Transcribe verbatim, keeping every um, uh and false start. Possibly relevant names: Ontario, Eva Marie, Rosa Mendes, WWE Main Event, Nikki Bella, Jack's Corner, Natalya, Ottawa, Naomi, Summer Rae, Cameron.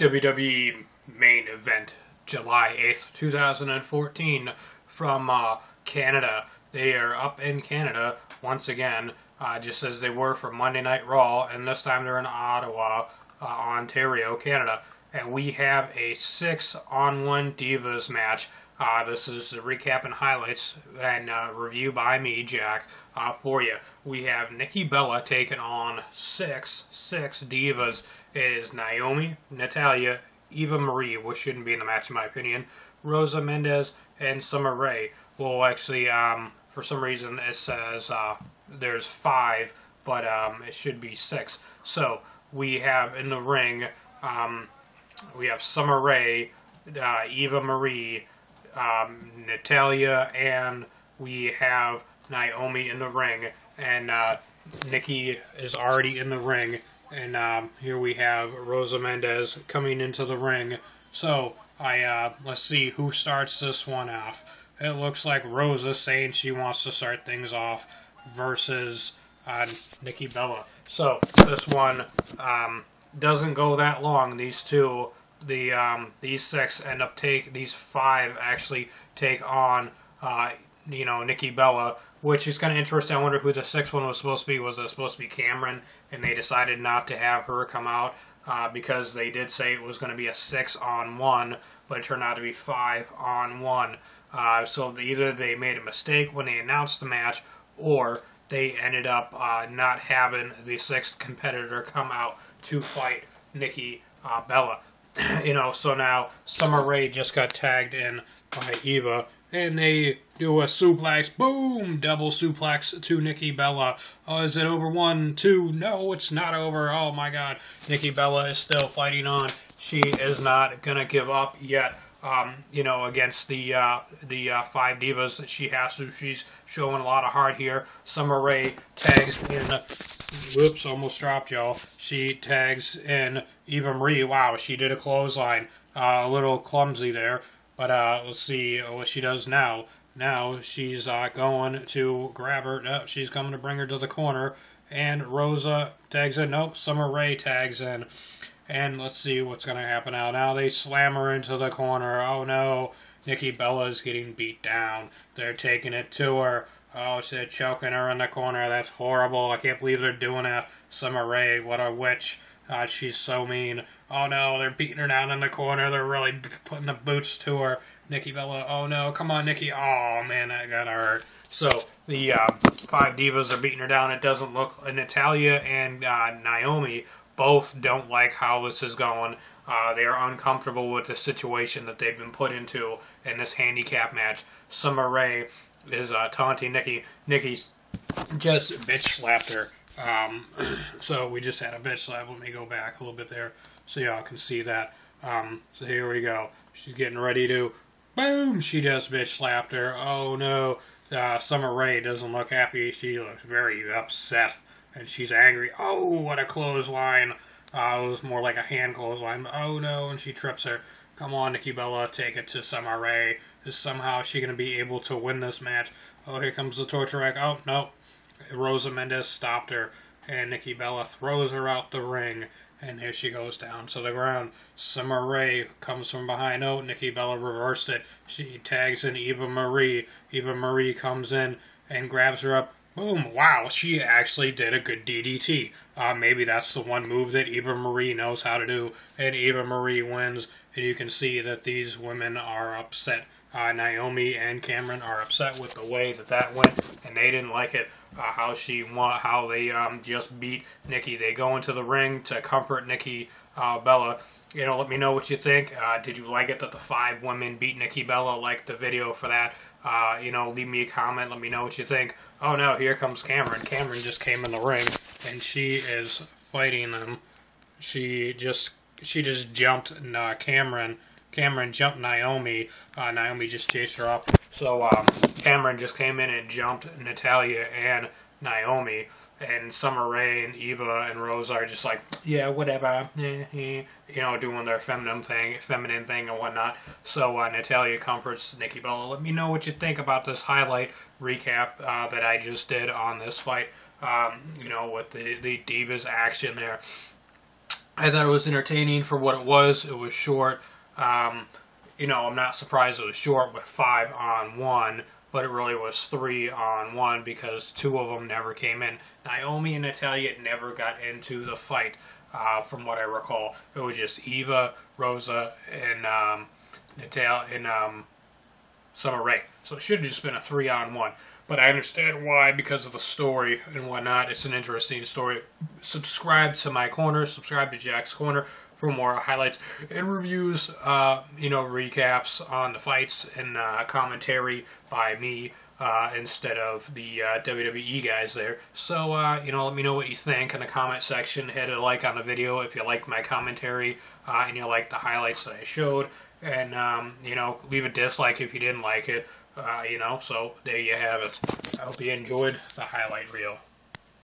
W W E Main Event, July eighth, two thousand fourteen, from uh, Canada. They are up in Canada once again, uh, just as they were for Monday Night Raw, and this time they're in Ottawa, uh, Ontario, Canada. And we have a six on one Divas match. Uh, this is the recap and highlights and uh, review by me, Jack, uh, for you. We have Nikki Bella taking on six, six Divas. It is Naomi, Natalya, Eva Marie, which shouldn't be in the match in my opinion, Rosa Mendes, and Summer Rae. Well, actually, um, for some reason it says uh, there's five, but um, it should be six. So we have in the ring... Um, We have Summer Rae, uh, Eva Marie, um, Natalya, and we have Naomi in the ring. And uh, Nikki is already in the ring. And um, here we have Rosa Mendes coming into the ring. So I uh, let's see who starts this one off. It looks like Rosa saying she wants to start things off versus uh, Nikki Bella. So this one... Um, doesn't go that long. These two, the um, these six end up take these five actually take on uh, you know, Nikki Bella, which is kind of interesting. I wonder who the sixth one was supposed to be. Was it supposed to be Cameron, and they decided not to have her come out uh, because they did say it was going to be a six on one, but it turned out to be five on one. Uh, so either they made a mistake when they announced the match, or they ended up uh, not having the sixth competitor come out to fight Nikki uh, Bella. You know, so now Summer Rae just got tagged in by Eva, and they do a suplex, boom, double suplex to Nikki Bella. Oh, is it over? One, two, no, it's not over. Oh my God, Nikki Bella is still fighting on. She is not gonna give up yet. Um, you know, against the uh, the uh, five Divas that she has to. She's showing a lot of heart here. Summer Rae tags in. Whoops, almost dropped y'all. She tags in Eva Marie. Wow, she did a clothesline. Uh, a little clumsy there. But uh, let's see what she does now. Now she's uh, going to grab her. No, she's coming to bring her to the corner. And Rosa tags in. Nope, Summer Rae tags in. And let's see what's going to happen now. Now they slam her into the corner. Oh no, Nikki Bella's getting beat down. They're taking it to her. Oh, they're choking her in the corner. That's horrible. I can't believe they're doing it. Summer Rae, what a witch. Uh, she's so mean. Oh no, they're beating her down in the corner. They're really putting the boots to her. Nikki Bella, oh no, come on Nikki. Oh man, that got hurt. So the uh, five Divas are beating her down. It doesn't look... Natalya and uh, Naomi... both don't like how this is going. Uh, they are uncomfortable with the situation that they've been put into in this handicap match. Summer Rae is uh, taunting Nikki. Nikki's just bitch slapped her. Um, so we just had a bitch slap. Let me go back a little bit there so y'all can see that. Um, so here we go. She's getting ready to... Boom! She just bitch slapped her. Oh no. Uh, Summer Rae doesn't look happy. She looks very upset. And she's angry. Oh, what a clothesline. Uh, it was more like a hand clothesline. Oh, no, and she trips her. Come on, Nikki Bella, take it to Summer Rae. Is somehow she going to be able to win this match? Oh, here comes the torture rack. Oh, no. Rosa Mendes stopped her. And Nikki Bella throws her out the ring. And here she goes down to the ground. Summer Rae comes from behind. Oh, Nikki Bella reversed it. She tags in Eva Marie. Eva Marie comes in and grabs her up. Boom, wow, she actually did a good D D T. Uh, maybe that's the one move that Eva Marie knows how to do, and Eva Marie wins. And you can see that these women are upset. Uh, Naomi and Cameron are upset with the way that that went, and they didn't like it, uh, how she won, how they um, just beat Nikki. They go into the ring to comfort Nikki uh, Bella. You know, let me know what you think. Uh, did you like it that the five women beat Nikki Bella? Like the video for that. Uh, you know, leave me a comment. Let me know what you think. Oh, no, here comes Cameron. Cameron just came in the ring, and she is fighting them. She just she just jumped uh, Cameron. Cameron jumped Naomi. Uh, Naomi just chased her up. So um, Cameron just came in and jumped Natalya and Naomi. And Summer Rae and Eva and Rosa are just like, yeah, whatever, you know, doing their feminine thing, feminine thing and whatnot. So uh, Natalya comforts Nikki Bella. Let me know what you think about this highlight recap uh, that I just did on this fight. Um, you know, with the the Divas action there. I thought it was entertaining for what it was. It was short. Um, you know, I'm not surprised it was short with five on one, but it really was three on one because two of them never came in. Naomi and Natalya never got into the fight, uh, from what I recall. It was just Eva, Rosa, and um, Natalya, and um, Summer Rae. So it should have just been a three on one. But I understand why, because of the story and whatnot. It's an interesting story. Subscribe to my corner. Subscribe to Jack's Corner for more highlights and reviews, uh, you know, recaps on the fights and uh, commentary by me uh, instead of the uh, W W E guys there. So, uh, you know, let me know what you think in the comment section. Hit a like on the video if you liked my commentary uh, and you liked the highlights that I showed. And, um, you know, leave a dislike if you didn't like it. Uh, you know, so there you have it. I hope you enjoyed the highlight reel.